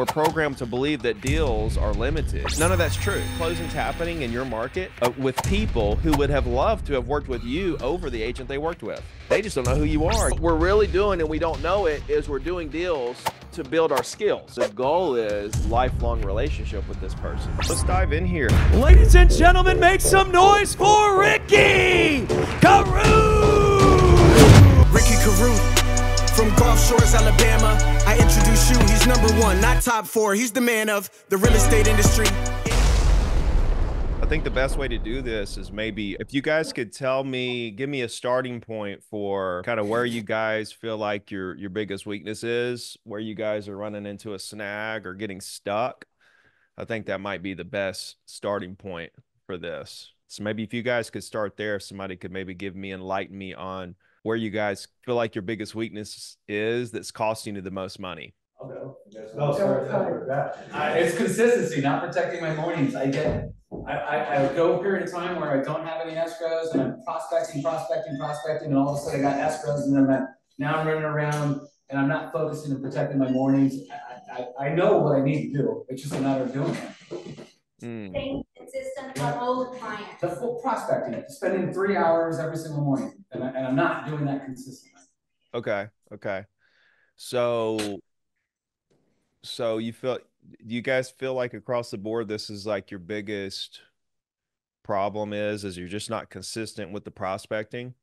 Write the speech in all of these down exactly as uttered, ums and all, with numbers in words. We're programmed to believe that deals are limited. None of that's true. Closing's happening in your market uh, with people who would have loved to have worked with you over the agent they worked with. They just don't know who you are. What we're really doing, and we don't know it, is we're doing deals to build our skills. The goal is lifelong relationship with this person. Let's dive in here. Ladies and gentlemen, make some noise for Ricky Carruth! Ricky Carruth. From Gulf Shores, Alabama, I introduce you, he's number one, not top four. He's the man of the real estate industry. I think the best way to do this is maybe if you guys could tell me, give me a starting point for kind of where you guys feel like your, your biggest weakness is, where you guys are running into a snag or getting stuck. I think that might be the best starting point for this. So maybe if you guys could start there, if somebody could maybe give me, enlighten me on where you guys feel like your biggest weakness is that's costing you the most money. Okay. No, sorry, sorry. Uh, it's consistency, not protecting my mornings. I get it. I, I, I go a period of time where I don't have any escrows and I'm prospecting, prospecting, prospecting, and all of a sudden I got escrows and then I'm, now I'm running around and I'm not focusing on protecting my mornings. I, I, I know what I need to do. It's just a matter of doing it. Mm. Staying consistent on all the clients. The full prospecting, spending three hours every single morning, and, I, and I'm not doing that consistently. Okay, okay. So, so you feel, you guys feel like across the board, this is like your biggest problem is, is you're just not consistent with the prospecting?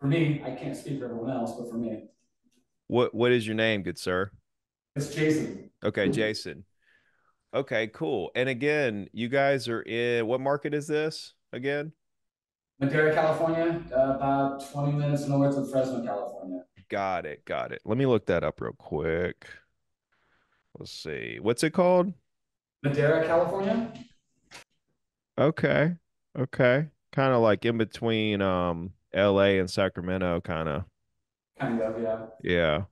For me, I can't speak for everyone else, but for me. What What is your name, good sir? It's Jason. Okay, Jason. Okay, cool. And again, you guys are in, what market is this again? Madera, California, about twenty minutes north of Fresno, California. Got it. Got it. Let me look that up real quick. Let's see. What's it called? Madera, California. Okay. Okay. Kind of like in between um, L A and Sacramento, kind of. Kind of, yeah. Yeah.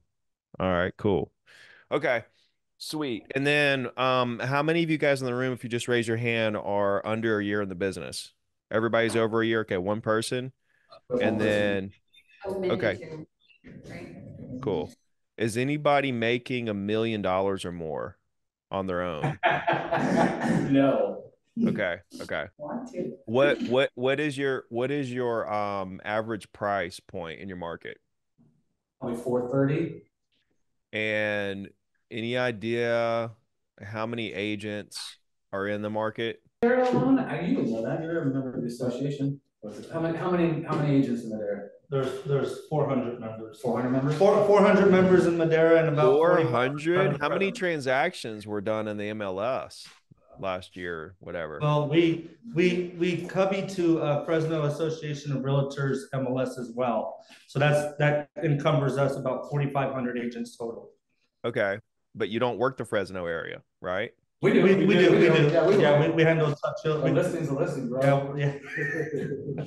All right, cool. Okay. Sweet. And then um, how many of you guys in the room, if you just raise your hand, are under a year in the business? Everybody's over a year. Okay, one person. And then, okay, cool. Is anybody making a million dollars or more on their own? No. Okay. Okay. What, what, what is your, what is your um, average price point in your market? Probably four thirty. And any idea how many agents are in the market? I you know that you're a member of the association. How many? How many? How many agents in Madera? There's there's four hundred members. four hundred members. Four, four hundred members in Madera, and about four hundred. How many transactions were done in the M L S last year? Whatever. Well, we we we cubby to uh, Fresno Association of Realtors M L S as well. So that's that encumbers us about forty-five hundred agents total. Okay. But you don't work the Fresno area, right? We do. We, we, we do. do. We do. Yeah, we, yeah, we, we handle such children. Listings, listings, bro. Yeah. Yeah.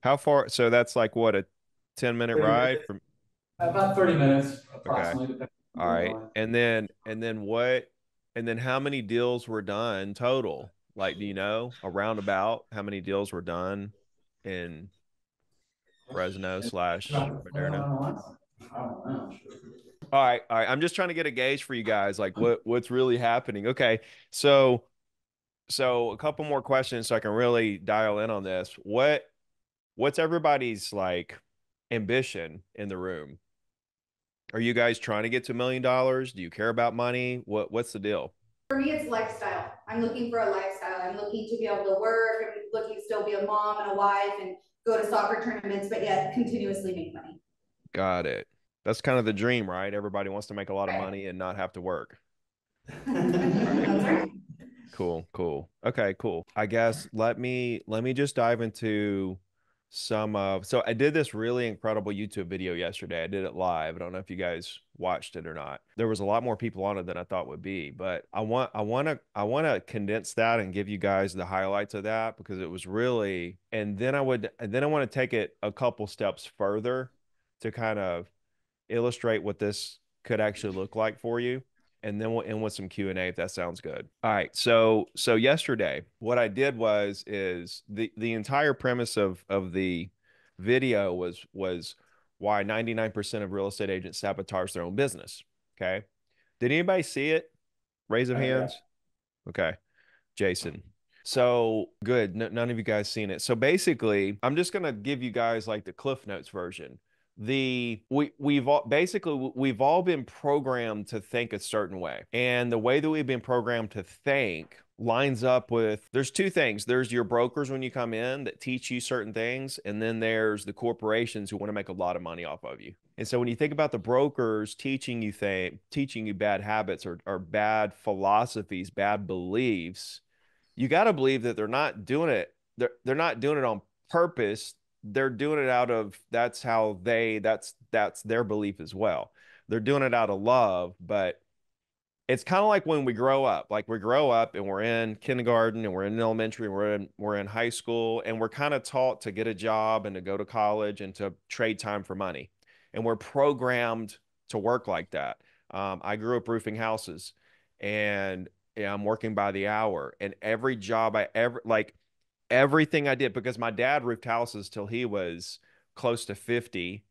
How far? So that's like what, a ten minute ride from? About thirty minutes, approximately. Okay. All right, and then and then what? And then how many deals were done total? Like, do you know around about how many deals were done in Fresno slash Moderna? I don't know. All right. All right. I'm just trying to get a gauge for you guys. Like what, what's really happening. Okay. So, so a couple more questions so I can really dial in on this. What, what's everybody's like ambition in the room? Are you guys trying to get to a million dollars? Do you care about money? What, what's the deal? For me, it's lifestyle. I'm looking for a lifestyle. I'm looking to be able to work. I'm looking to still be a mom and a wife and go to soccer tournaments, but yet continuously make money. Got it. That's kind of the dream, right? Everybody wants to make a lot of money and not have to work. Right. Cool, cool. Okay, cool. I guess let me let me just dive into some of, so I did this really incredible YouTube video yesterday. I did it live. I don't know if you guys watched it or not. There was a lot more people on it than I thought would be, but I want I want to I want to condense that and give you guys the highlights of that because it was really, and then I would and then I want to take it a couple steps further to kind of illustrate what this could actually look like for you. And then we'll end with some Q and A if that sounds good. All right. So, so yesterday, what I did was, is the, the entire premise of, of the video was, was why ninety-nine percent of real estate agents sabotage their own business. Okay. Did anybody see it? Raise of hands. Uh, okay. Jason. So good. No, none of you guys seen it. So basically, I'm just going to give you guys like the Cliff Notes version. The we we've all basically we've all been programmed to think a certain way, and the way that we've been programmed to think lines up with, there's two things. There's your brokers when you come in that teach you certain things, and then there's the corporations who want to make a lot of money off of you. And so when you think about the brokers teaching you things, teaching you bad habits or, or bad philosophies, bad beliefs, you got to believe that they're not doing it. They're they're not doing it on purpose. They're doing it out of, that's how they, that's, that's their belief as well. They're doing it out of love, but it's kind of like when we grow up, like we grow up and we're in kindergarten and we're in elementary and we're in, we're in high school, and we're kind of taught to get a job and to go to college and to trade time for money. And we're programmed to work like that. Um, I grew up roofing houses, and yeah, I'm working by the hour, and every job I ever, like, everything I did, because my dad roofed houses till he was close to fifty.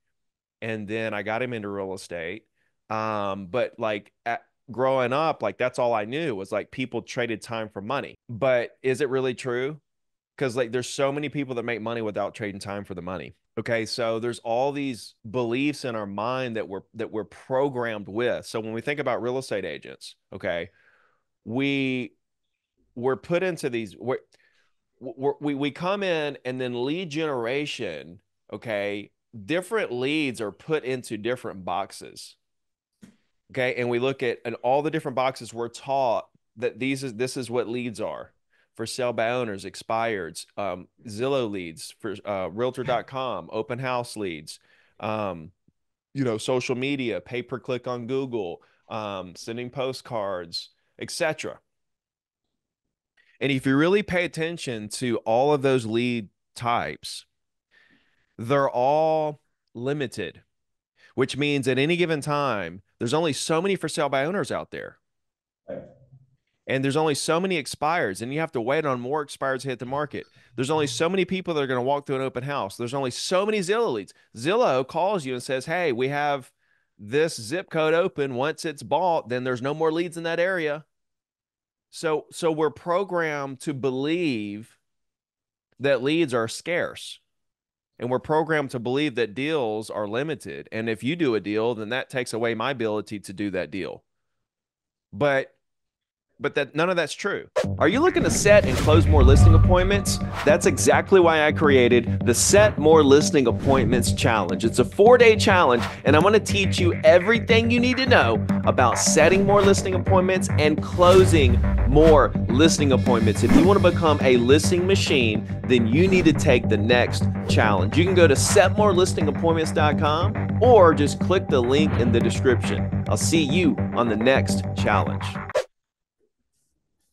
And then I got him into real estate. Um, but like at, growing up, like that's all I knew was like people traded time for money. But is it really true? Because like there's so many people that make money without trading time for the money. Okay. So there's all these beliefs in our mind that we're, that we're programmed with. So when we think about real estate agents, okay, we we're put into these, we're, We're, we we come in, and then lead generation, okay, different leads are put into different boxes, okay, and we look at and all the different boxes. We're taught that these is this is what leads are for sale by owners, expireds, um, Zillow leads, for uh, Realtor dot com, open house leads, um, you know, social media, pay per click on Google, um, sending postcards, et cetera. And if you really pay attention to all of those lead types, they're all limited, which means at any given time, there's only so many for sale by owners out there. Right. And there's only so many expireds, and you have to wait on more expireds to hit the market. There's only so many people that are going to walk through an open house. There's only so many Zillow leads. Zillow calls you and says, hey, we have this zip code open. Once it's bought, then there's no more leads in that area. So, so we're programmed to believe that leads are scarce, and we're programmed to believe that deals are limited. And if you do a deal, then that takes away my ability to do that deal. But, but that none of that's true. Are you looking to set and close more listing appointments? That's exactly why I created the Set More Listing Appointments Challenge. It's a four-day challenge, and I'm going to teach you everything you need to know about setting more listing appointments and closing more listing appointments. If you want to become a listing machine, then you need to take the next challenge. You can go to set more listing appointments dot com or just click the link in the description. I'll see you on the next challenge.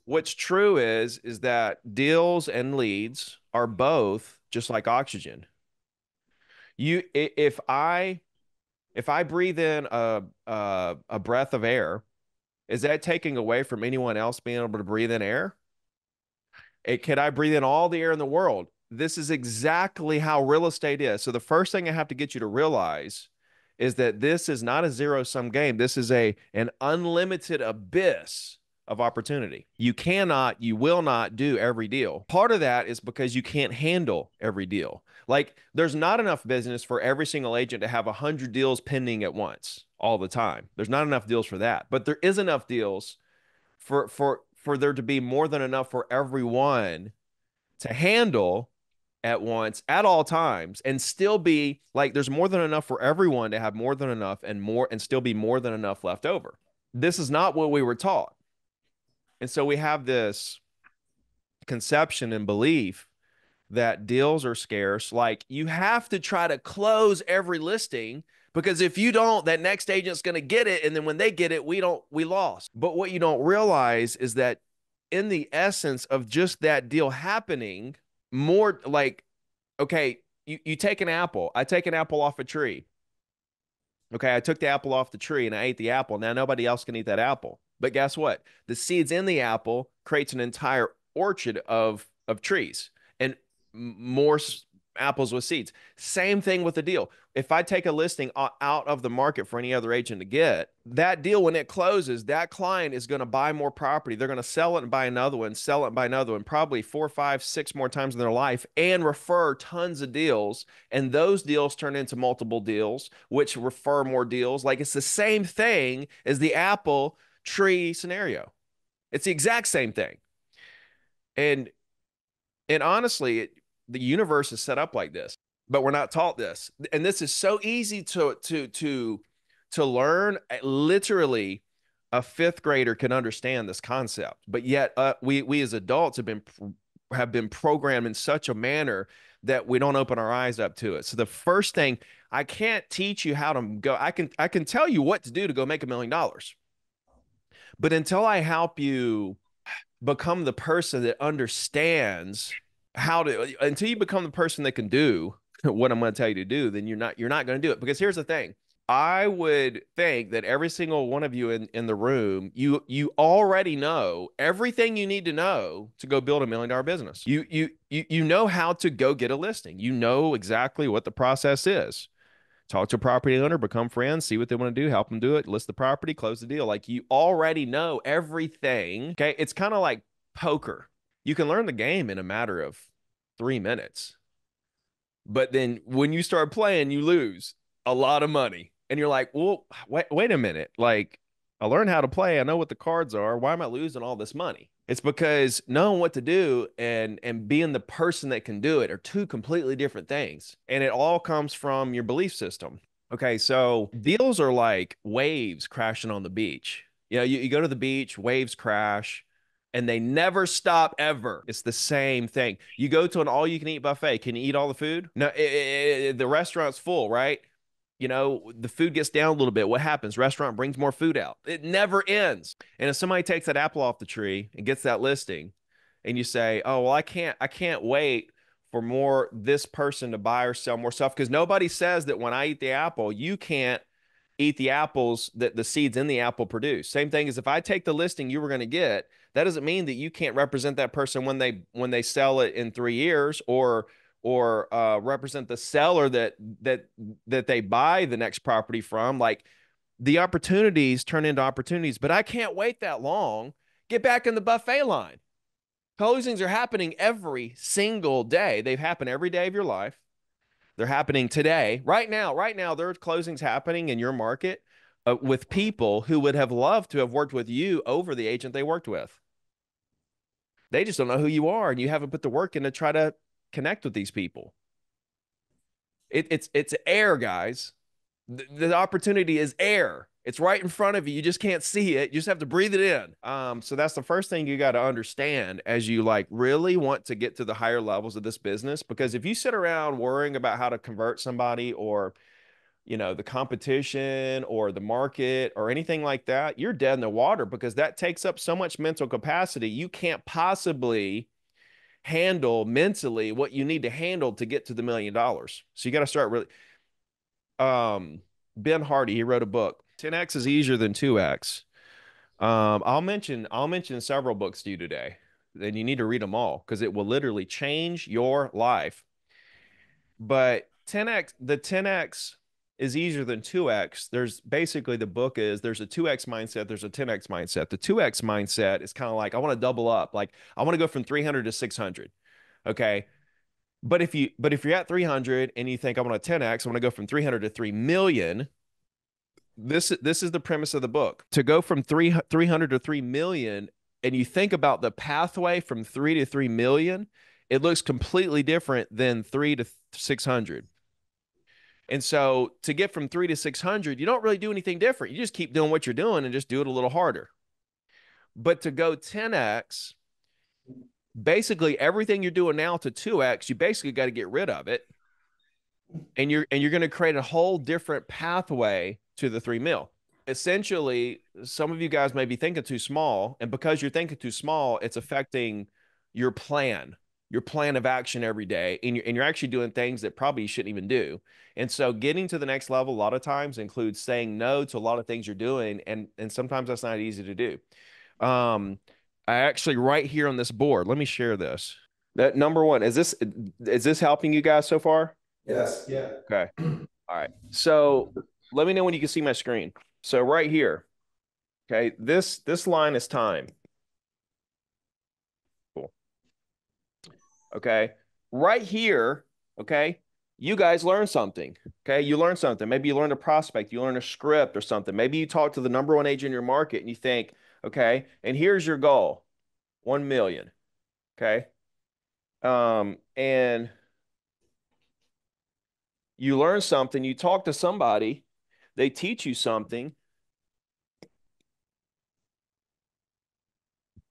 What's true is, is that deals and leads are both just like oxygen. You, if I, if I breathe in a, a, a breath of air, is that taking away from anyone else being able to breathe in air? It, can I breathe in all the air in the world? This is exactly how real estate is. So the first thing I have to get you to realize is that this is not a zero-sum game. This is a, an unlimited abyss of opportunity. You cannot, you will not do every deal. Part of that is because you can't handle every deal. Like there's not enough business for every single agent to have a hundred deals pending at once all the time. There's not enough deals for that, but there is enough deals for, for, for there to be more than enough for everyone to handle at once at all times, and still be like, there's more than enough for everyone to have more than enough and more, and still be more than enough left over. This is not what we were taught. And so we have this conception and belief that deals are scarce. Like you have to try to close every listing, because if you don't, that next agent's going to get it. And then when they get it, we don't, we lost. But what you don't realize is that in the essence of just that deal happening, more like, okay, you, you take an apple. I take an apple off a tree. Okay. I took the apple off the tree and I ate the apple. Now nobody else can eat that apple. But guess what? The seeds in the apple creates an entire orchard of, of trees, and more apples with seeds. Same thing with the deal. If I take a listing out of the market for any other agent to get, that deal, when it closes, that client is going to buy more property. They're going to sell it and buy another one, sell it and buy another one, probably four, five, six more times in their life, and refer tons of deals. And those deals turn into multiple deals, which refer more deals. Like, it's the same thing as the apple tree scenario. It's the exact same thing. And, and honestly, it, the universe is set up like this, but we're not taught this. And this is so easy to, to, to, to learn. Literally a fifth grader can understand this concept, but yet uh, we, we as adults have been, have been programmed in such a manner that we don't open our eyes up to it. So the first thing, I can't teach you how to go. I can, I can tell you what to do to go make a million dollars, but until I help you become the person that understands how to, until you become the person that can do what I'm going to tell you to do, then you're not, you're not going to do it. Because here's the thing. I would think that every single one of you in, in the room, you, you already know everything you need to know to go build a million dollar business. You, you, you, you know how to go get a listing. You know exactly what the process is. Talk to a property owner, become friends, see what they want to do, help them do it, list the property, close the deal. Like, you already know everything. Okay. It's kind of like poker. You can learn the game in a matter of three minutes, but then when you start playing, you lose a lot of money and you're like, well, wait, wait a minute. Like, I learned how to play. I know what the cards are. Why am I losing all this money? It's because knowing what to do and, and being the person that can do it are two completely different things. And it all comes from your belief system. Okay. So deals are like waves crashing on the beach. You know, you, you go to the beach, waves crash, and they never stop ever. It's the same thing. You go to an all-you-can-eat buffet. Can you eat all the food? No, it, it, it, the restaurant's full, right? You know, the food gets down a little bit. What happens? Restaurant brings more food out. It never ends. And if somebody takes that apple off the tree and gets that listing, and you say, oh, well, I can't, I can't wait for more, this person to buy or sell more stuff, because nobody says that when I eat the apple, you can't eat the apples that the seeds in the apple produce. Same thing as if I take the listing you were going to get, that doesn't mean that you can't represent that person when they, when they sell it in three years or, or, uh, represent the seller that, that, that they buy the next property from. Like, the opportunities turn into opportunities, but I can't wait that long. Get back in the buffet line. Closings are happening every single day. They've happened every day of your life. They're happening today, right now, right now, there are closings happening in your market uh, with people who would have loved to have worked with you over the agent they worked with. They just don't know who you are, and you haven't put the work in to try to connect with these people. It, it's, it's air, guys. The, the opportunity is air. It's right in front of you. You just can't see it. You just have to breathe it in. Um, so that's the first thing you got to understand as you like really want to get to the higher levels of this business. Because if you sit around worrying about how to convert somebody, or, you know, the competition or the market or anything like that, you're dead in the water, because that takes up so much mental capacity. You can't possibly handle mentally what you need to handle to get to the million dollars. So you got to start really, um, Ben Hardy, he wrote a book, ten X is easier than two X. Um, I'll mention, I'll mention several books to you today, and you need to read them all, because it will literally change your life. But ten X, the ten X is easier than two X. There's basically, the book is, there's a two X mindset. There's a ten X mindset. The two X mindset is kind of like, I want to double up. Like, I want to go from three hundred to six hundred. Okay. But if you, but if you're at three hundred and you think, I want a ten X, I want to go from three hundred to three million. This, this is the premise of the book. To go from three hundred to three million, and you think about the pathway from three to three million, it looks completely different than three to six hundred. And so to get from three to six hundred, you don't really do anything different. You just keep doing what you're doing and just do it a little harder. But to go ten X, basically everything you're doing now to two X, you basically got to get rid of it. And you're, and you're going to create a whole different pathway to the three mil. Essentially, some of you guys may be thinking too small. And because you're thinking too small, it's affecting your plan, your plan of action every day. And you're, and you're actually doing things that probably you shouldn't even do. And so getting to the next level a lot of times includes saying no to a lot of things you're doing. And, and sometimes that's not easy to do. Um, I actually, right here on this board, let me share this. That number one, is this, is this helping you guys so far? Yes. Yeah. Okay. All right. So let me know when you can see my screen. So right here. Okay. This, this line is time. Cool. Okay. Right here. Okay. You guys learn something. Okay. You learn something. Maybe you learned a prospect, you learn a script or something. Maybe you talk to the number one agent in your market and you think, okay, and here's your goal, one million. Okay. Um, and you learn something, you talk to somebody, they teach you something.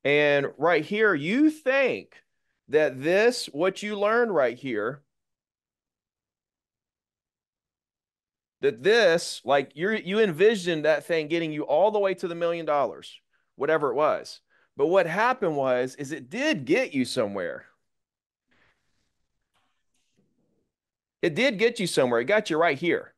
And right here, you think that this, what you learned right here, that this, like you're, you envisioned that thing getting you all the way to the million dollars, whatever it was. But what happened was, is it did get you somewhere. It did get you somewhere. It got you right here.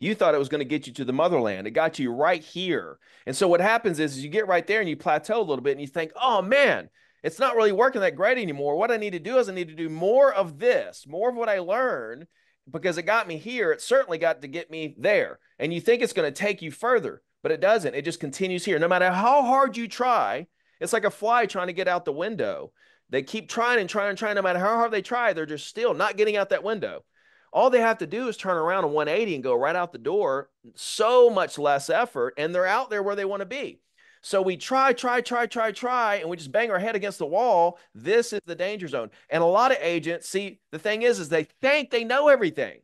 You thought it was going to get you to the motherland. It got you right here. And so what happens is, is you get right there and you plateau a little bit and you think, oh man, it's not really working that great anymore. What I need to do is I need to do more of this, more of what I learned, because it got me here. It certainly got to get me there. And you think it's going to take you further, but it doesn't. It just continues here. No matter how hard you try, it's like a fly trying to get out the window. They keep trying and trying and trying. No matter how hard they try, they're just still not getting out that window. All they have to do is turn around a one eighty and go right out the door. So much less effort, and they're out there where they want to be. So we try, try, try, try, try, and we just bang our head against the wall. This is the danger zone. And a lot of agents, see, the thing is, is they think they know everything.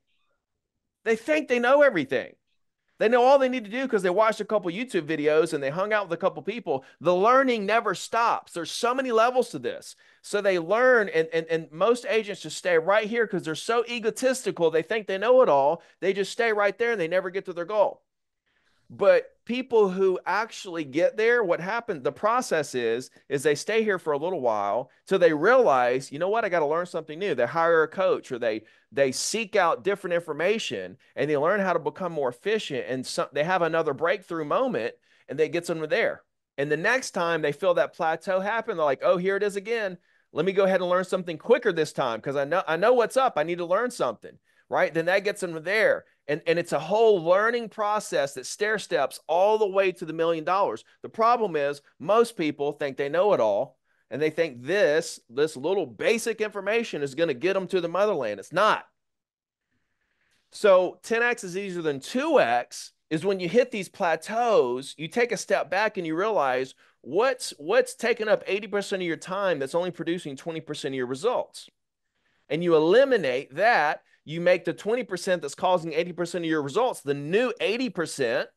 They think they know everything. They know all they need to do because they watched a couple YouTube videos and they hung out with a couple people. The learning never stops. There's so many levels to this. So they learn, and, and, and most agents just stay right here because they're so egotistical. They think they know it all. They just stay right there and they never get to their goal. But people who actually get there, what happened, the process is, is they stay here for a little while till they realize, you know what, I got to learn something new. They hire a coach, or they, they seek out different information, and they learn how to become more efficient, and some, they have another breakthrough moment, and they get them there. And the next time they feel that plateau happen, they're like, oh, here it is again. Let me go ahead and learn something quicker this time because I know, I know what's up. I need to learn something, right? Then that gets them there. And, and it's a whole learning process that stair steps all the way to the million dollars. The problem is most people think they know it all, and they think this, this little basic information is going to get them to the motherland. It's not. So ten X is easier than two X is when you hit these plateaus, you take a step back and you realize what's, what's taking up eighty percent of your time that's only producing twenty percent of your results. And you eliminate that. You make the twenty percent that's causing eighty percent of your results the new eighty percent,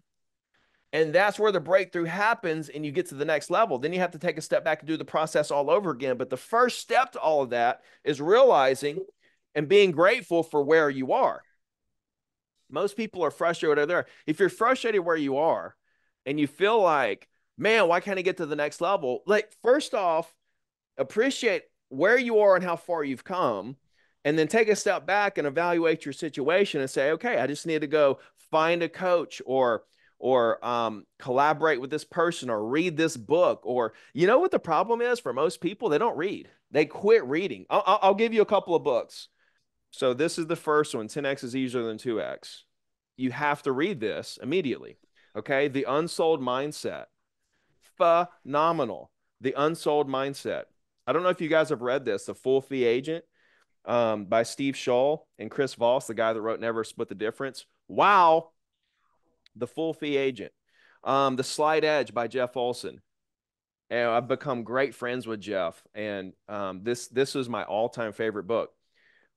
and that's where the breakthrough happens and you get to the next level. Then you have to take a step back and do the process all over again. But the first step to all of that is realizing and being grateful for where you are. Most people are frustrated there. If you're frustrated where you are and you feel like, man, why can't I get to the next level? Like, first off, appreciate where you are and how far you've come. And then take a step back and evaluate your situation and say, okay, I just need to go find a coach, or or um, collaborate with this person, or read this book. Or you know what the problem is for most people? They don't read. They quit reading. I'll, I'll give you a couple of books. So this is the first one, ten X is easier than two X. You have to read this immediately. Okay, The Unsold Mindset. Phenomenal. The Unsold Mindset. I don't know if you guys have read this, The Full Fee Agent. Um, by Steve Scholl and Chris Voss, the guy that wrote Never Split the Difference. Wow. The Full Fee Agent. Um, The Slight Edge by Jeff Olson. And I've become great friends with Jeff. And um, this, this is my all-time favorite book.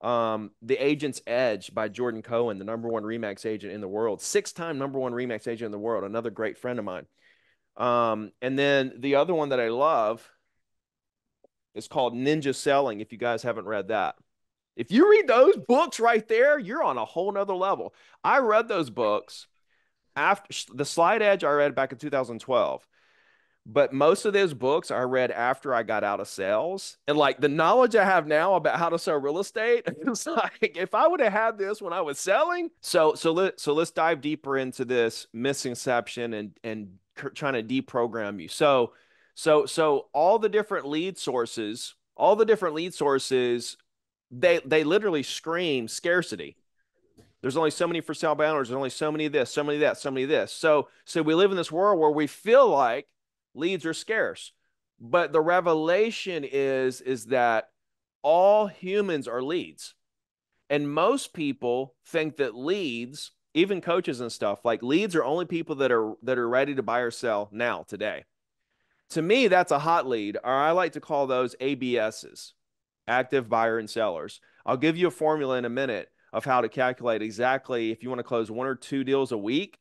Um, The Agent's Edge by Jordan Cohen, the number one RE/MAX agent in the world. Six-time number one RE/MAX agent in the world. Another great friend of mine. Um, and then the other one that I love is called Ninja Selling, if you guys haven't read that. If you read those books right there, you're on a whole nother level. I read those books after The Slight Edge. I read back in two thousand twelve, but most of those books I read after I got out of sales, and like the knowledge I have now about how to sell real estate, it's like if I would have had this when I was selling. So, so let, so let's dive deeper into this misconception and, and trying to deprogram you. So, so, so all the different lead sources all the different lead sources, they they literally scream scarcity. There's only so many for sale banners. There's only so many of this, so many of that, so many of this. So, so we live in this world where we feel like leads are scarce. But the revelation is, is that all humans are leads. And most people think that leads, even coaches and stuff, like leads are only people that are that are ready to buy or sell now, today. To me, that's a hot lead, or I like to call those A B Ss, active buyer and sellers. I'll give you a formula in a minute of how to calculate exactly if you want to close one or two deals a week.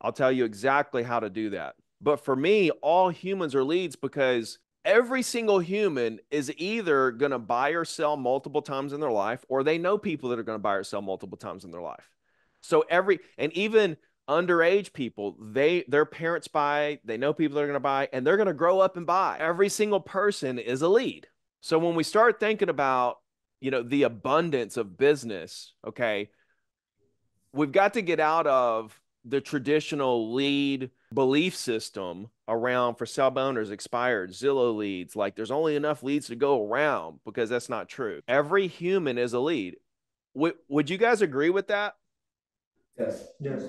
I'll tell you exactly how to do that. But for me, all humans are leads because every single human is either going to buy or sell multiple times in their life, or they know people that are going to buy or sell multiple times in their life. So every, and even underage people, they, their parents buy, they know people that are going to buy, and they're going to grow up and buy. Every single person is a lead. So when we start thinking about, you know, the abundance of business, okay, we've got to get out of the traditional lead belief system around for sale owners, expired, Zillow leads, like there's only enough leads to go around, because that's not true. Every human is a lead. W would you guys agree with that? Yes. Yes.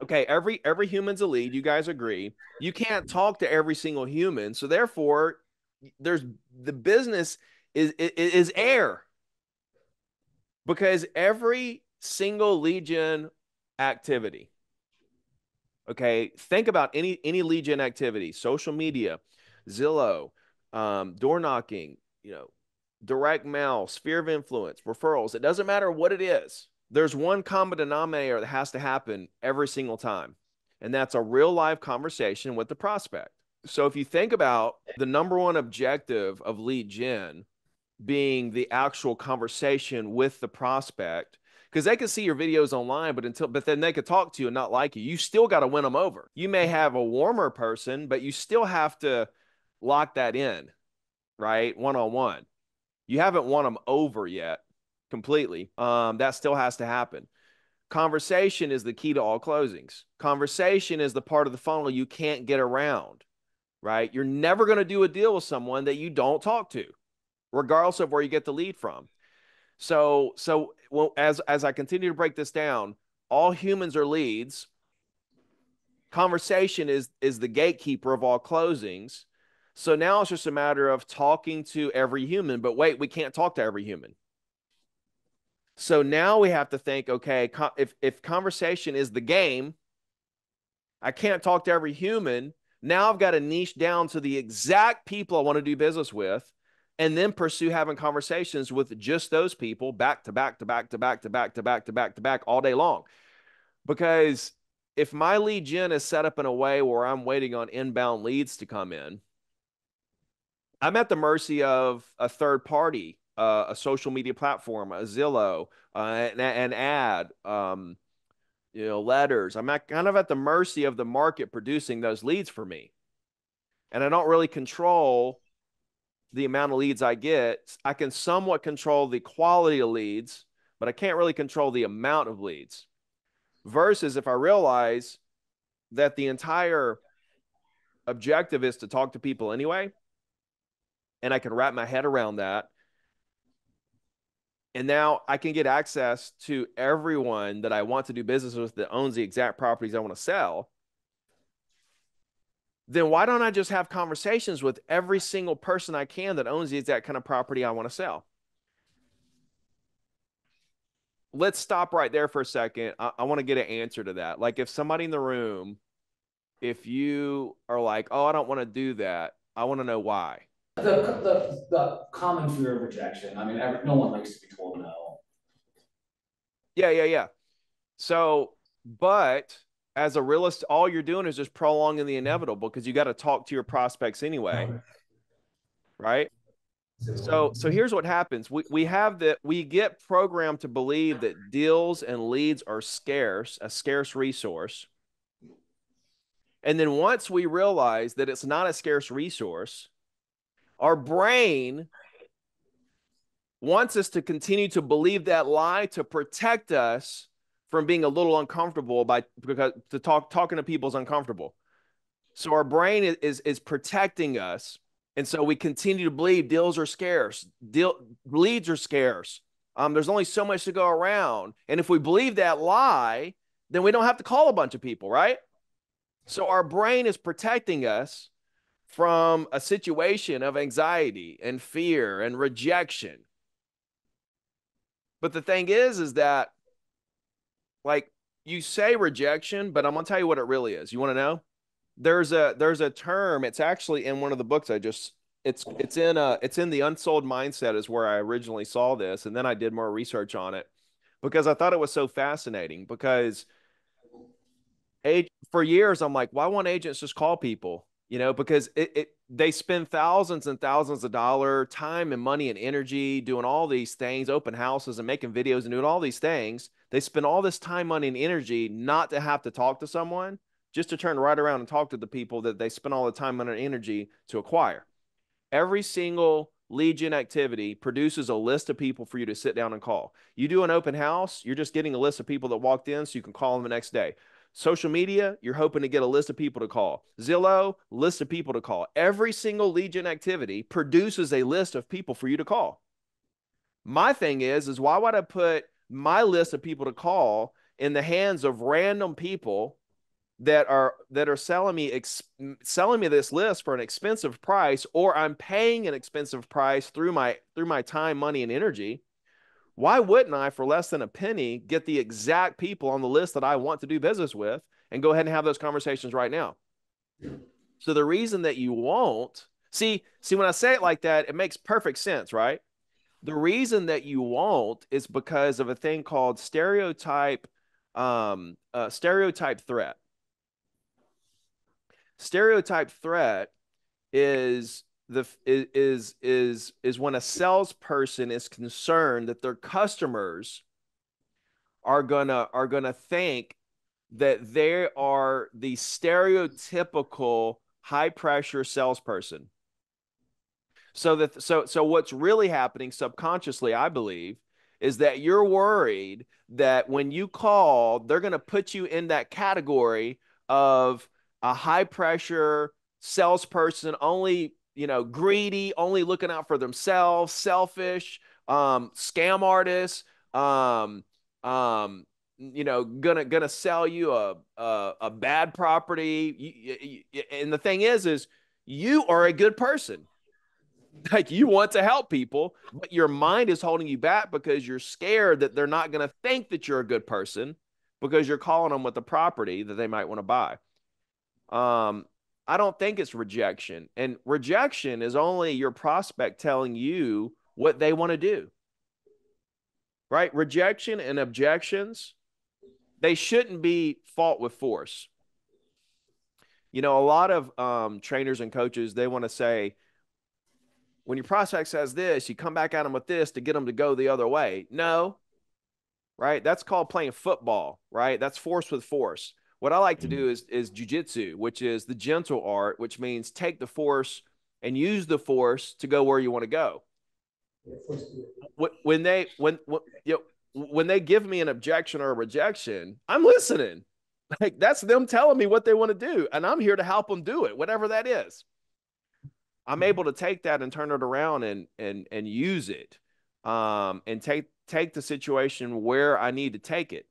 Okay. Every, every human's a lead. You guys agree. You can't talk to every single human. So therefore there's the business is, is, is air, because every single lead gen activity, okay, think about any any lead gen activity, social media, Zillow, um, door knocking, you know, direct mail, sphere of influence, referrals. It doesn't matter what it is. There's one common denominator that has to happen every single time, and that's a real live conversation with the prospect. So if you think about the number one objective of lead gen being the actual conversation with the prospect, because they can see your videos online, but until, but then they could talk to you and not like you. You still got to win them over. You may have a warmer person, but you still have to lock that in, right? One-on-one. You haven't won them over yet completely. Um, that still has to happen. Conversation is the key to all closings. Conversation is the part of the funnel you can't get around, right? You're never going to do a deal with someone that you don't talk to, regardless of where you get the lead from. So, so well, as, as I continue to break this down, all humans are leads. Conversation is, is the gatekeeper of all closings. So now it's just a matter of talking to every human, but wait, we can't talk to every human. So now we have to think, okay, if, if conversation is the game, I can't talk to every human. Now I've got to niche down to the exact people I want to do business with, and then pursue having conversations with just those people back to back to back to back to back to back to back to back all day long. Because if my lead gen is set up in a way where I'm waiting on inbound leads to come in, I'm at the mercy of a third party, uh, a social media platform, a Zillow, uh, an, an ad, um, you know, letters. I'm at, kind of at the mercy of the market producing those leads for me. And I don't really control the amount of leads I get. I can somewhat control the quality of leads, but I can't really control the amount of leads. Versus if I realize that the entire objective is to talk to people anyway, and I can wrap my head around that, and now I can get access to everyone that I want to do business with that owns the exact properties I want to sell, then why don't I just have conversations with every single person I can that owns the exact kind of property I want to sell? Let's stop right there for a second. I, I want to get an answer to that. Like if somebody in the room, if you are like, oh, I don't want to do that, I want to know why. The, the, the common fear of rejection. I mean, every, no one likes to be told no. Yeah, yeah, yeah. So, but... as a realist, all you're doing is just prolonging the inevitable, because you got to talk to your prospects anyway, right? So, so here's what happens. We, we have that, we get programmed to believe that deals and leads are scarce, a scarce resource. And then once we realize that it's not a scarce resource, our brain wants us to continue to believe that lie to protect us from being a little uncomfortable, by because to talk talking to people is uncomfortable. So our brain is, is is protecting us And so we continue to believe deals are scarce. Deal, leads are scarce. Um, there's only so much to go around. And if we believe that lie, then we don't have to call a bunch of people, right? So our brain is protecting us from a situation of anxiety and fear and rejection. But the thing is, is that, like, you say rejection, but I'm going to tell you what it really is. You want to know? There's a, there's a term. It's actually in one of the books. I just, it's, it's in a, it's in The Unsold Mindset is where I originally saw this. And then I did more research on it because I thought it was so fascinating, because for years, I'm like, why won't agents just call people? You know, because it, it they spend thousands and thousands of dollars, time and money and energy doing all these things, open houses and making videos and doing all these things. They spend all this time, money, and energy not to have to talk to someone, just to turn right around and talk to the people that they spend all the time, money, and energy to acquire. Every single lead gen activity produces a list of people for you to sit down and call. You do an open house, you're just getting a list of people that walked in so you can call them the next day. Social media, you're hoping to get a list of people to call. Zillow, list of people to call. Every single lead gen activity produces a list of people for you to call. My thing is, is why would I put my list of people to call in the hands of random people that are that are selling me ex, selling me this list for an expensive price, or I'm paying an expensive price through my through my time, money, and energy? Why wouldn't I, for less than a penny, get the exact people on the list that I want to do business with and go ahead and have those conversations right now? So the reason that you won't, see, see, when I say it like that, it makes perfect sense, right? The reason that you won't is because of a thing called stereotype, um, uh, stereotype threat. Stereotype threat is... The, is, is, is when a salesperson is concerned that their customers are gonna, are gonna think that they are the stereotypical high pressure salesperson. So that, so, so what's really happening subconsciously, I believe, is that you're worried that when you call, they're gonna put you in that category of a high pressure salesperson, only, you know, greedy, only looking out for themselves, selfish, um, scam artists, um, um, you know, gonna, gonna sell you a, a, a bad property. You, you, and the thing is, is you are a good person. Like, you want to help people, but your mind is holding you back because you're scared that they're not going to think that you're a good person because you're calling them with a property that they might want to buy. Um, I don't think it's rejection. And rejection is only your prospect telling you what they want to do, right? Rejection and objections, they shouldn't be fought with force. You know, a lot of um, trainers and coaches, they want to say, when your prospect says this, you come back at them with this to get them to go the other way. No, right? That's called playing football, right? That's force with force. What I like to do is, is jujitsu, which is the gentle art, which means take the force and use the force to go where you want to go. When they, when, when, you know, when they give me an objection or a rejection, I'm listening. Like, that's them telling me what they want to do. And I'm here to help them do it, whatever that is. I'm able to take that and turn it around and, and, and use it, um, and take, take the situation where I need to take it.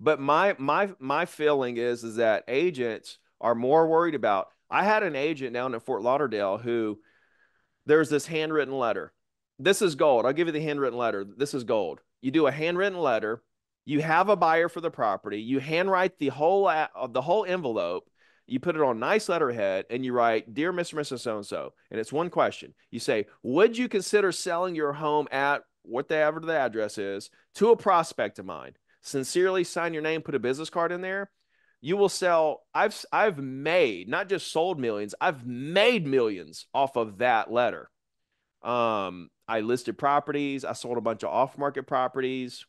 But my, my, my feeling is, is that agents are more worried about, I had an agent down in Fort Lauderdale who, there's this handwritten letter. This is gold. I'll give you the handwritten letter. This is gold. You do a handwritten letter. You have a buyer for the property. You handwrite the whole, the whole envelope. You put it on nice letterhead and you write, "Dear Mister and Missus So-and-so." And it's one question. You say, "Would you consider selling your home at," whatever the address is, "to a prospect of mine? Sincerely," sign your name, put a business card in there. You will sell, I've, I've made, not just sold millions, I've made millions off of that letter. Um, I listed properties. I sold a bunch of off-market properties,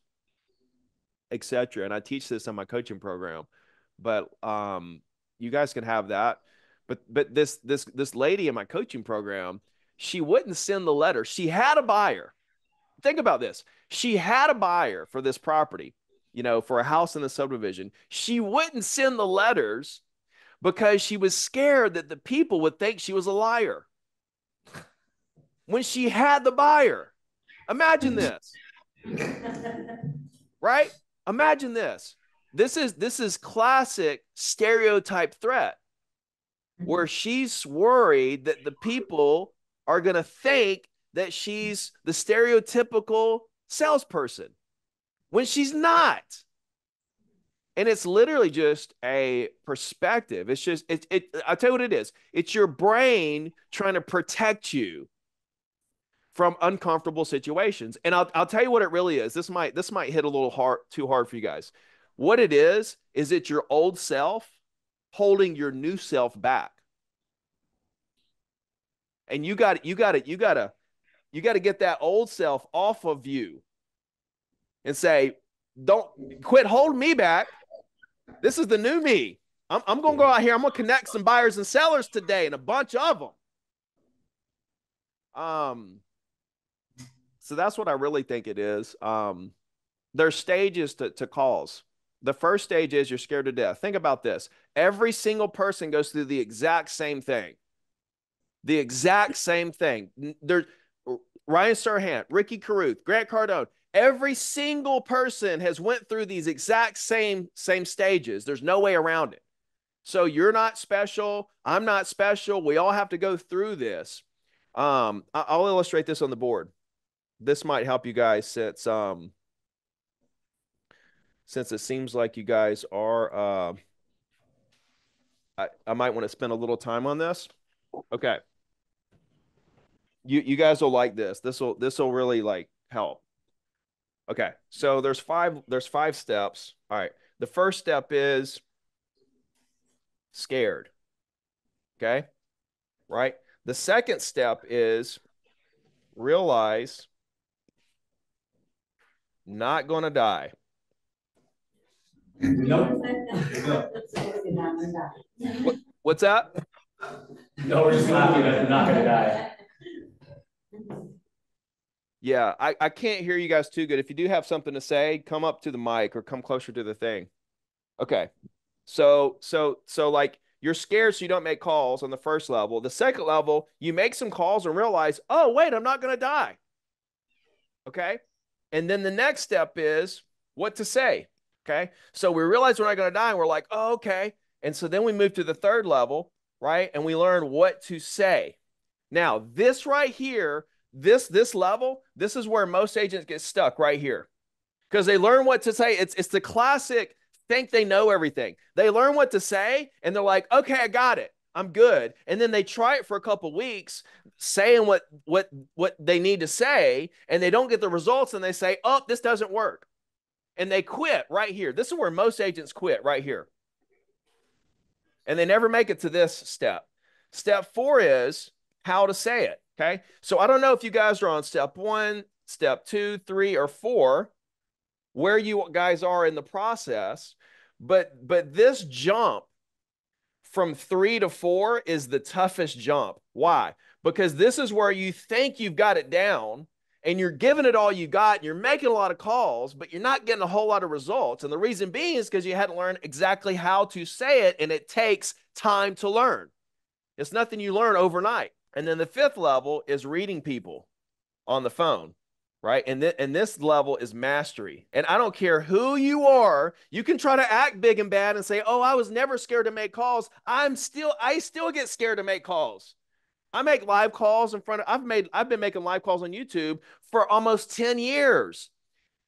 et cetera. And I teach this in my coaching program, but um, you guys can have that. But, but this, this, this lady in my coaching program, she wouldn't send the letter. She had a buyer. Think about this. She had a buyer for this property, you know, for a house in the subdivision. She wouldn't send the letters because she was scared that the people would think she was a liar when she had the buyer. Imagine this, right? Imagine this. This is, this is classic stereotype threat, where she's worried that the people are going to think that she's the stereotypical salesperson when she's not. And it's literally just a perspective. It's just, it, it, I'll tell you what it is. It's your brain trying to protect you from uncomfortable situations. And I'll, I'll tell you what it really is. This might, this might hit a little hard, too hard for you guys. What it is, is it's your old self holding your new self back. And you got, you got it. You got to, you got to get that old self off of you and say, don't quit holding me back. This is the new me. I'm, I'm going to go out here. I'm going to connect some buyers and sellers today, and a bunch of them. Um, so that's what I really think it is. Um, there's stages to, to calls. The first stage is you're scared to death. Think about this. Every single person goes through the exact same thing. The exact same thing. There's Ryan Serhant, Ricky Carruth, Grant Cardone. Every single person has went through these exact same, same stages. There's no way around it. So you're not special. I'm not special. We all have to go through this. Um, I'll illustrate this on the board. This might help you guys, since, um, since it seems like you guys are, uh, I, I might want to spend a little time on this. Okay. You, you guys will like this. This will, this will really like help. Okay, so there's five, there's five steps. All right, the first step is scared, okay? Right? The second step is realize not gonna die. Nope. What, what's that? No, we're just laughing at not gonna die. Yeah, I, I can't hear you guys too good. If you do have something to say, come up to the mic or come closer to the thing. Okay, so so so like you're scared, so you don't make calls on the first level. The second level, you make some calls and realize, oh wait, I'm not gonna die. Okay, and then the next step is what to say. Okay, so we realize we're not gonna die, and we're like, oh okay, and so then we move to the third level, right? And we learn what to say. Now this right here. This, this level, this is where most agents get stuck right here, because they learn what to say. It's, it's the classic think they know everything. They learn what to say and they're like, okay, I got it. I'm good. And then they try it for a couple weeks saying what, what, what they need to say, and they don't get the results, and they say, oh, this doesn't work. And they quit right here. This is where most agents quit right here. And they never make it to this step. Step four is how to say it. Okay, so I don't know if you guys are on step one, step two, three, or four, where you guys are in the process, but but this jump from three to four is the toughest jump. Why? Because this is where you think you've got it down, and you're giving it all you got, and you're making a lot of calls, but you're not getting a whole lot of results. And the reason being is because you hadn't learned exactly how to say it, and it takes time to learn. It's nothing you learn overnight. And then the fifth level is reading people on the phone, right? And, th and this level is mastery. And I don't care who you are. You can try to act big and bad and say, oh, I was never scared to make calls. I'm still, I still get scared to make calls. I make live calls in front of, I've made, I've been making live calls on YouTube for almost ten years.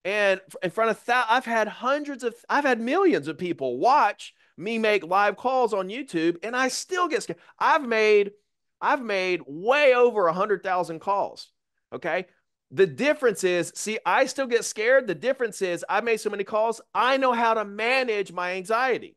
And in front of that, I've had hundreds of, I've had millions of people watch me make live calls on YouTube, and I still get scared. I've made I've made way over one hundred thousand calls, okay? The difference is, see, I still get scared. The difference is I made so many calls, I know how to manage my anxiety.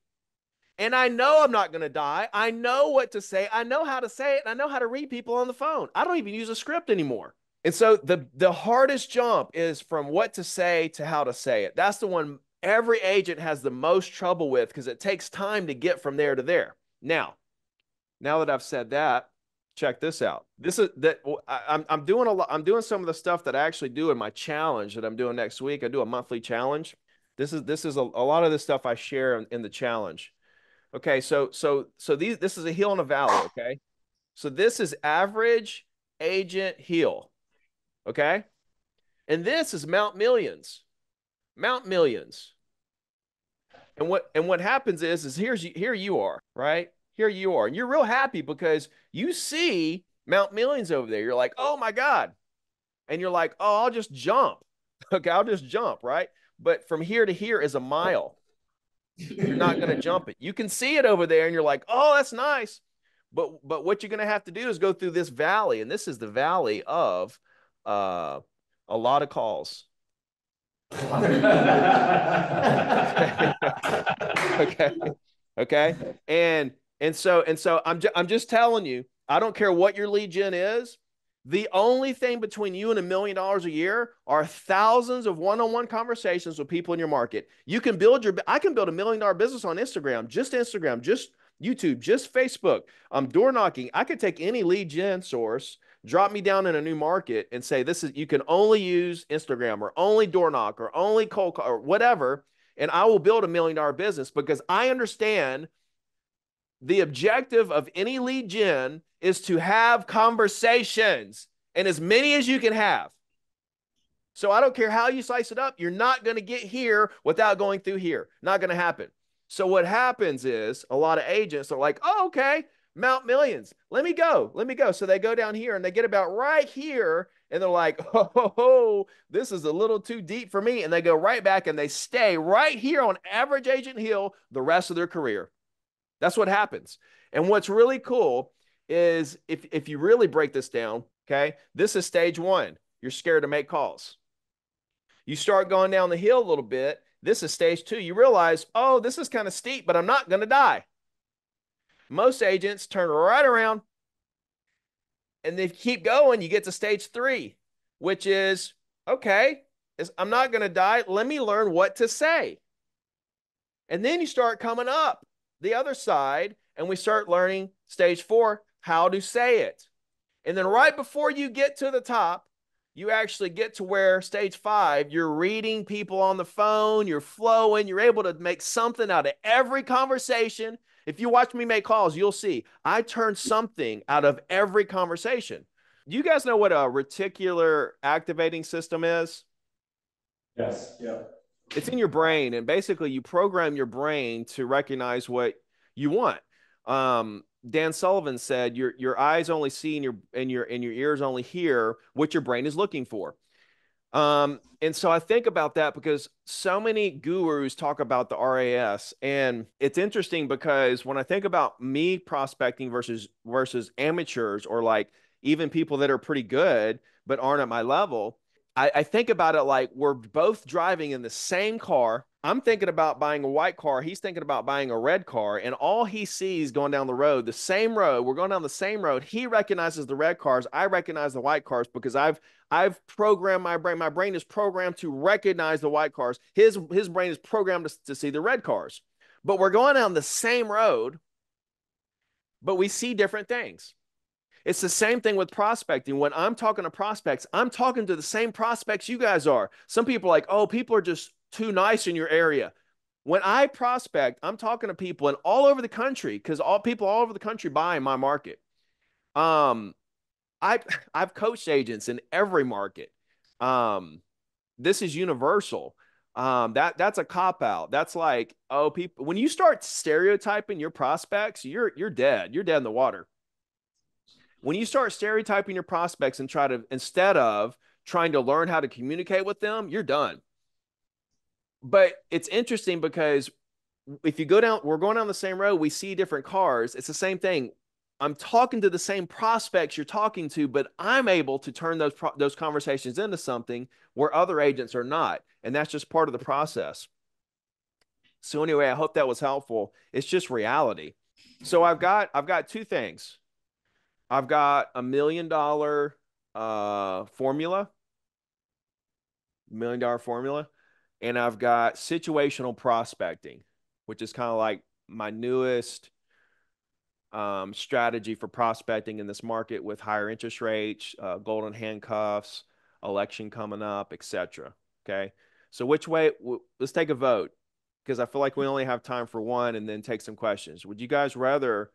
And I know I'm not going to die. I know what to say. I know how to say it, and I know how to read people on the phone. I don't even use a script anymore. And so the, the hardest jump is from what to say to how to say it. That's the one every agent has the most trouble with, because it takes time to get from there to there. Now, now that I've said that, check this out. This is that I'm, I'm doing a lot. I'm doing some of the stuff that I actually do in my challenge that I'm doing next week. I do a monthly challenge. This is, this is a, a lot of the stuff I share in, in the challenge. Okay, so so so these this is a hill and a valley. Okay, so this is average agent hill. Okay, and this is Mount Millions, Mount Millions. And what and what happens is is here's here you are right here you are and you're real happy because you see Mount Millions over there. You're like, oh my God, and you're like, oh, I'll just jump. Okay, I'll just jump, right? But from here to here is a mile. You're not going to jump it. You can see it over there and you're like, oh, that's nice. But, but what you're going to have to do is go through this valley. And this is the valley of uh, a lot of calls. Okay. Okay. Okay. And, and so, and so I'm, ju- I'm just telling you, I don't care what your lead gen is. The only thing between you and a million dollars a year are thousands of one-on-one conversations with people in your market. You can build your, I can build a million dollar business on Instagram, just Instagram, just YouTube, just Facebook. I'm um, door knocking. I could take any lead gen source, drop me down in a new market and say, this is, you can only use Instagram or only door knock or only cold call or whatever. And I will build a million dollar business because I understand the objective of any lead gen is to have conversations and as many as you can have. So I don't care how you slice it up. You're not going to get here without going through here. Not going to happen. So what happens is a lot of agents are like, oh, okay, Mount Millions. Let me go. Let me go. So they go down here and they get about right here. And they're like, oh, ho, ho, this is a little too deep for me. And they go right back and they stay right here on average agent hill the rest of their career. That's what happens. And what's really cool is if, if you really break this down, okay, this is stage one. You're scared to make calls. You start going down the hill a little bit. This is stage two. You realize, oh, this is kind of steep, but I'm not going to die. Most agents turn right around and they keep going. You get to stage three, which is, okay, I'm not going to die. Let me learn what to say. And then you start coming up the other side, and we start learning stage four, how to say it. And then right before you get to the top, you actually get to where stage five, you're reading people on the phone, you're flowing, you're able to make something out of every conversation. If you watch me make calls, you'll see I turn something out of every conversation. You guys know what a reticular activating system is? Yes. Yeah. It's in your brain, and basically you program your brain to recognize what you want. Um, Dan Sullivan said, your, your eyes only see and your, and your, and your ears only hear what your brain is looking for. Um, and so I think about that because so many gurus talk about the R A S, and it's interesting because when I think about me prospecting versus, versus amateurs, or like even people that are pretty good, but aren't at my level, I, I think about it like we're both driving in the same car. I'm thinking about buying a white car. He's thinking about buying a red car. And all he sees going down the road, the same road, we're going down the same road. He recognizes the red cars. I recognize the white cars because I've I've programmed my brain. My brain is programmed to recognize the white cars. His, his brain is programmed to, to see the red cars. But we're going down the same road, but we see different things. It's the same thing with prospecting. When I'm talking to prospects, I'm talking to the same prospects you guys are. Some people are like, oh, people are just too nice in your area. When I prospect, I'm talking to people and all over the country, because all people all over the country buy in my market. Um, I, I've coached agents in every market. Um, this is universal. Um, that that's a cop out. That's like, oh, people, when you start stereotyping your prospects, you're, you're dead. You're dead in the water. When you start stereotyping your prospects and try to, instead of trying to learn how to communicate with them, you're done. But it's interesting because if you go down, we're going down the same road, we see different cars. It's the same thing. I'm talking to the same prospects you're talking to, but I'm able to turn those, those conversations into something where other agents are not. And that's just part of the process. So anyway, I hope that was helpful. It's just reality. So I've got, I've got two things. I've got a million dollar uh, formula, million dollar formula, and I've got situational prospecting, which is kind of like my newest um, strategy for prospecting in this market with higher interest rates, uh, golden handcuffs, election coming up, et cetera. Okay, so which way? W- let's take a vote. because I feel like we only have time for one and then take some questions. Would you guys rather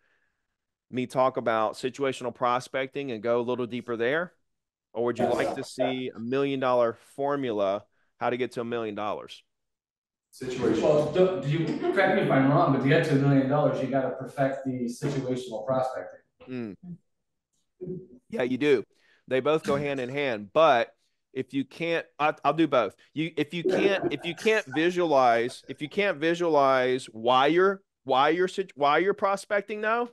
me talk about situational prospecting and go a little deeper there? Or would you like to see a million dollar formula, how to get to a million dollars? Situation. Well, do, do you, correct me if I'm wrong, but to get to a million dollars, you got to perfect the situational prospecting. Mm. Yeah, you do. They both go hand in hand. But if you can't, I, I'll do both. You, if you can't, if you can't visualize, if you can't visualize why you're, why you're, why you're prospecting now,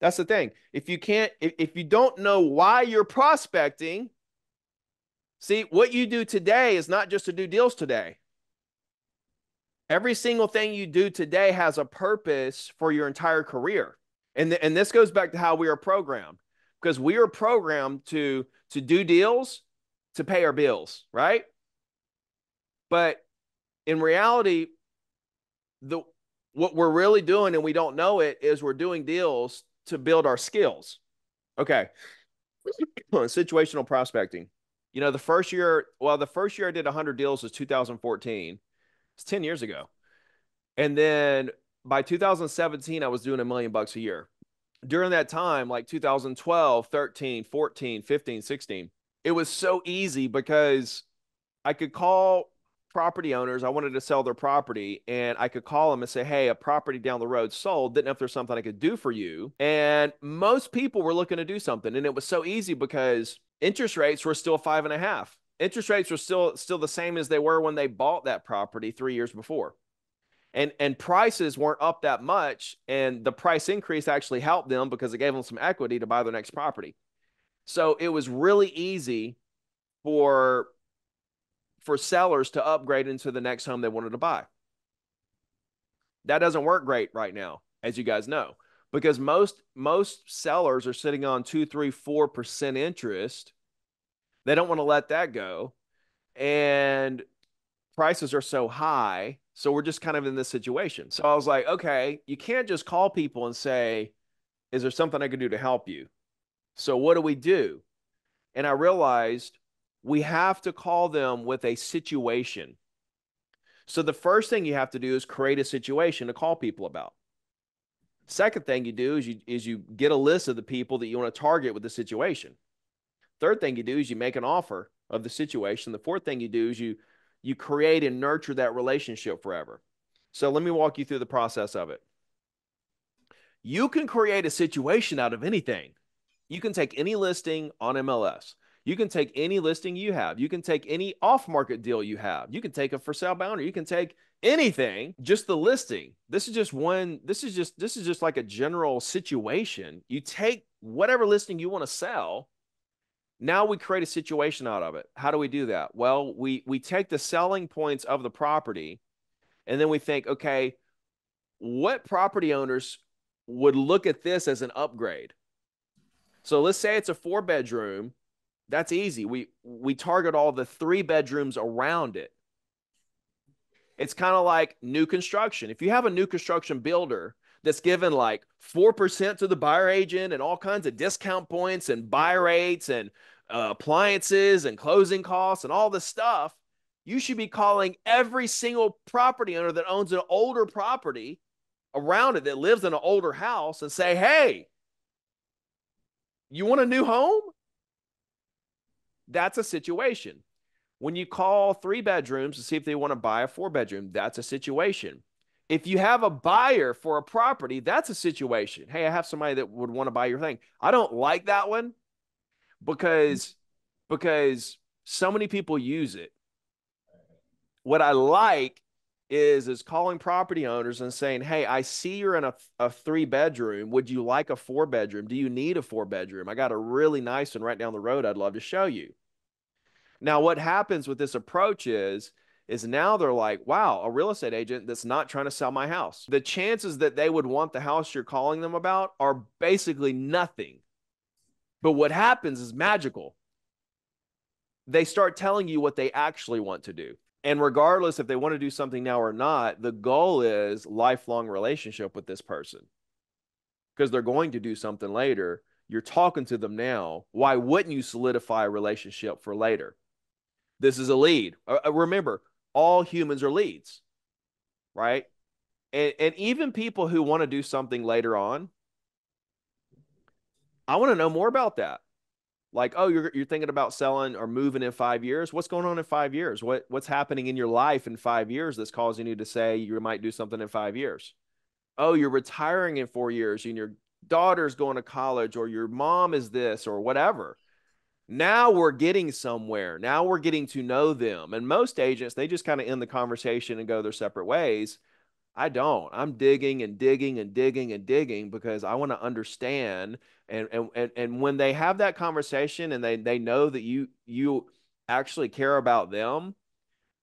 that's the thing. If you can't, if, if you don't know why you're prospecting, see, what you do today is not just to do deals today. Every single thing you do today has a purpose for your entire career. And, th and this goes back to how we are programmed, because we are programmed to, to do deals, to pay our bills, right? But in reality, the, what we're really doing, and we don't know it, is we're doing deals to build our skills. Okay. Situational prospecting. You know, the first year, well, the first year I did one hundred deals was two thousand fourteen. It's ten years ago. And then by two thousand seventeen, I was doing a million bucks a year. During that time, like two thousand twelve, thirteen, fourteen, fifteen, sixteen, it was so easy because I could call property owners. I wanted to sell their property, and I could call them and say, hey, a property down the road sold. Didn't know if there's something I could do for you. And most people were looking to do something. And it was so easy because interest rates were still five and a half. Interest rates were still still the same as they were when they bought that property three years before. And, and prices weren't up that much. And the price increase actually helped them because it gave them some equity to buy their next property. So it was really easy for, for sellers to upgrade into the next home they wanted to buy. That doesn't work great right now, as you guys know, because most, most sellers are sitting on two, three, four percent interest. They don't want to let that go. And prices are so high. So we're just kind of in this situation. So I was like, okay, you can't just call people and say, is there something I could do to help you? So what do we do? And I realized we have to call them with a situation. So the first thing you have to do is create a situation to call people about. Second thing you do is you, is you get a list of the people that you want to target with the situation. Third thing you do is you make an offer of the situation. The fourth thing you do is you, you create and nurture that relationship forever. So let me walk you through the process of it. You can create a situation out of anything. You can take any listing on M L S. You can take any listing you have. You can take any off-market deal you have. You can take a for sale boundary. You can take anything, just the listing. This is just one, this is just, this is just like a general situation. You take whatever listing you want to sell. Now we create a situation out of it. How do we do that? Well, we, we take the selling points of the property, and then we think, okay, what property owners would look at this as an upgrade? So let's say it's a four bedroom. That's easy. We, we target all the three bedrooms around it. It's kind of like new construction. If you have a new construction builder that's given like four percent to the buyer agent and all kinds of discount points and buy rates and uh, appliances and closing costs and all this stuff, you should be calling every single property owner that owns an older property around it that lives in an older house and say, hey, you want a new home? That's a situation. When you call three bedrooms to see if they want to buy a four bedroom, that's a situation. If you have a buyer for a property, that's a situation. Hey, I have somebody that would want to buy your thing. I don't like that one because, because so many people use it. What I like is, is calling property owners and saying, hey, I see you're in a, a three bedroom. Would you like a four bedroom? Do you need a four bedroom? I got a really nice one right down the road. I'd love to show you. Now, what happens with this approach is, is now they're like, wow, a real estate agent that's not trying to sell my house. The chances that they would want the house you're calling them about are basically nothing. But what happens is magical. They start telling you what they actually want to do. And regardless if they want to do something now or not, the goal is lifelong relationship with this person because they're going to do something later. You're talking to them now. Why wouldn't you solidify a relationship for later? This is a lead. Uh, remember, all humans are leads. right? And, and even people who want to do something later on, I want to know more about that. Like, oh, you're, you're thinking about selling or moving in five years. What's going on in five years? What, what's happening in your life in five years that's causing you to say you might do something in five years? Oh, you're retiring in four years and your daughter's going to college or your mom is this or whatever. Now we're getting somewhere. Now we're getting to know them. And most agents, they just kind of end the conversation and go their separate ways. I don't. I'm digging and digging and digging and digging because I want to understand. And, and, and when they have that conversation and they, they know that you, you actually care about them,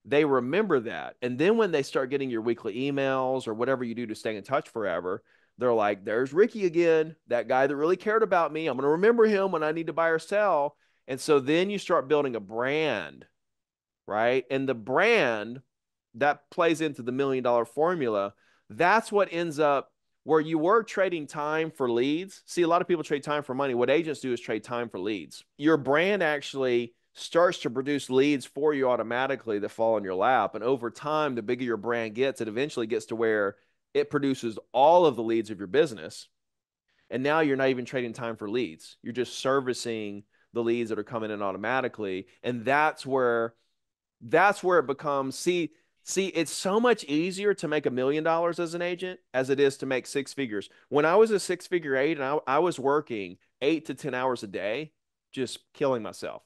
they remember that. And then when they start getting your weekly emails or whatever you do to stay in touch forever, they're like, there's Ricky again, that guy that really cared about me. I'm going to remember him when I need to buy or sell. And so then you start building a brand, right? And the brand that plays into the million dollar formula. That's what ends up where you were trading time for leads. See, a lot of people trade time for money. What agents do is trade time for leads. Your brand actually starts to produce leads for you automatically that fall in your lap. And over time, the bigger your brand gets, it eventually gets to where it produces all of the leads of your business. And now you're not even trading time for leads. You're just servicing the leads that are coming in automatically. And that's where, that's where it becomes, see, See, it's so much easier to make a million dollars as an agent as it is to make six figures. When I was a six-figure agent, I, I was working eight to ten hours a day, just killing myself.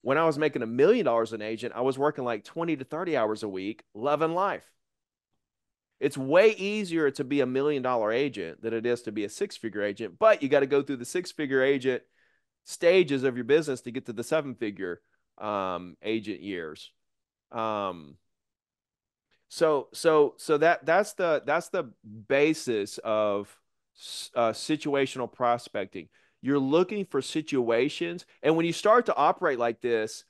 When I was making a million dollars an agent, I was working like twenty to thirty hours a week, loving life. It's way easier to be a million dollar agent than it is to be a six-figure agent, but you got to go through the six-figure agent stages of your business to get to the seven-figure um, agent years. Um So, so, so that, that's the, that's the basis of uh, situational prospecting. You're looking for situations. And when you start to operate like this,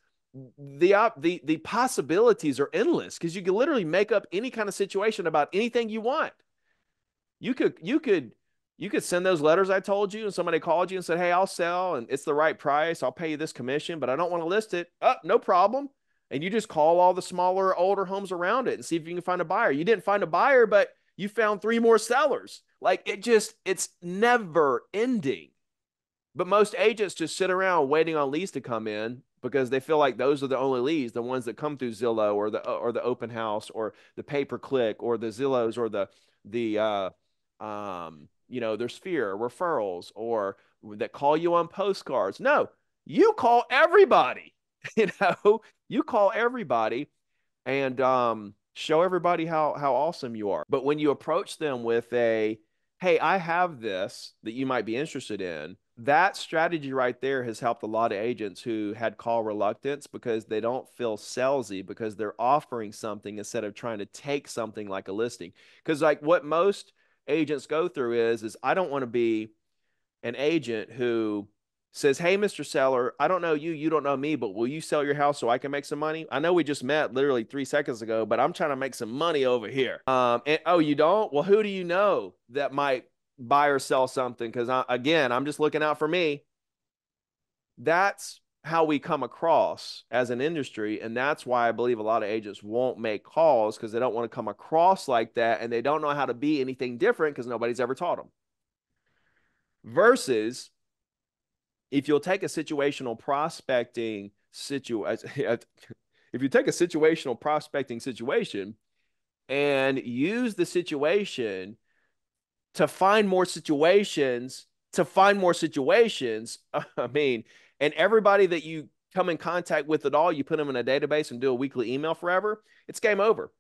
the, op the, the possibilities are endless because you can literally make up any kind of situation about anything you want. You could, you could, you could send those letters I told you and somebody called you and said, hey, I'll sell and it's the right price. I'll pay you this commission, but I don't want to list it. Oh, no problem. And you just call all the smaller, older homes around it and see if you can find a buyer. You didn't find a buyer, but you found three more sellers. Like it just, it's never ending. But most agents just sit around waiting on leads to come in because they feel like those are the only leads, the ones that come through Zillow or the, or the open house or the pay-per-click or the Zillows or the, the uh, um, you know, their Sphere referrals or that call you on postcards. No, you call everybody. You know, you call everybody and um, show everybody how, how awesome you are. But when you approach them with a, hey, I have this that you might be interested in, that strategy right there has helped a lot of agents who had call reluctance because they don't feel salesy because they're offering something instead of trying to take something like a listing. Because like what most agents go through is, is I don't want to be an agent who says, hey, Mister Seller, I don't know you, you don't know me, but will you sell your house so I can make some money? I know we just met literally three seconds ago, but I'm trying to make some money over here. Um, and, oh, you don't? Well, who do you know that might buy or sell something? Because, again, I'm just looking out for me. That's how we come across as an industry, and that's why I believe a lot of agents won't make calls because they don't want to come across like that, and they don't know how to be anything different because nobody's ever taught them. Versus, if you'll take a situational prospecting situation, if you take a situational prospecting situation and use the situation to find more situations, to find more situations, I mean, and everybody that you come in contact with at all, you put them in a database and do a weekly email forever, it's game over.